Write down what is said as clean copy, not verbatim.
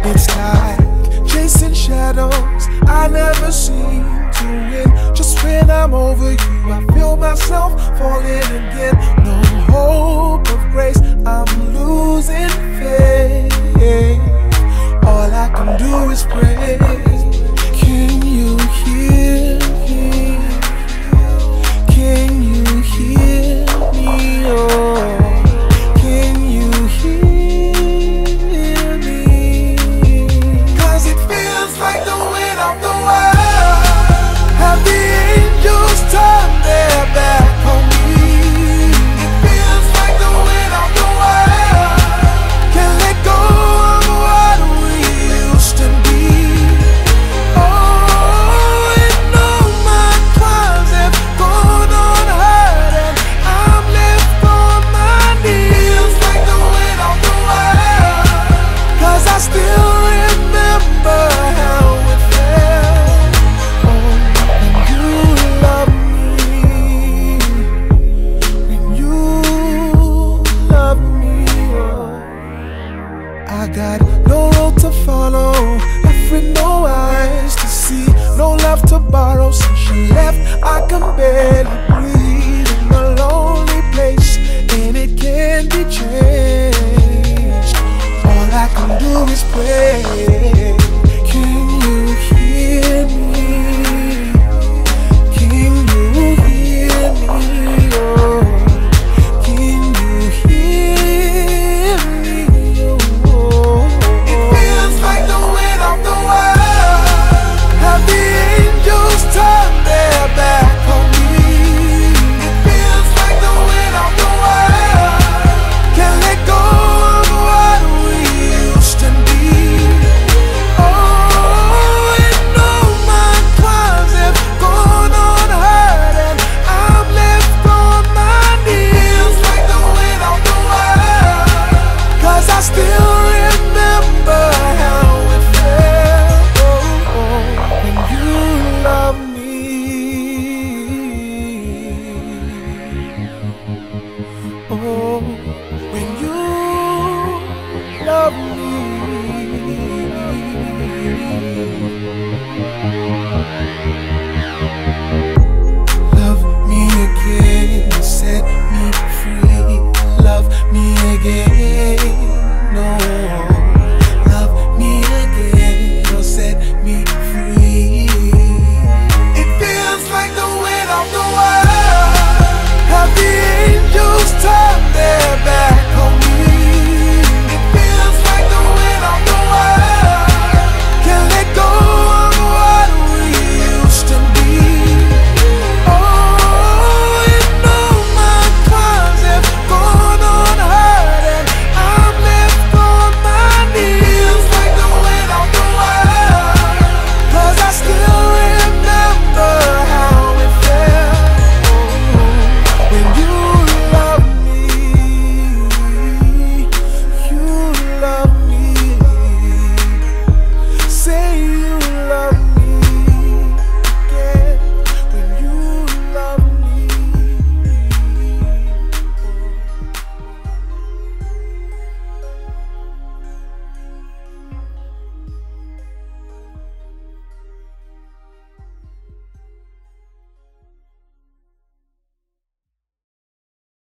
It's like chasing shadows I never seem to win. Just when I'm over you, I feel myself falling again. No hope of grace, I'm losing faith. All I can do is pray. Can you hear me? Can you hear me? Oh, I can barely breathe in a lonely place, and it can't be changed. All I can do is pray.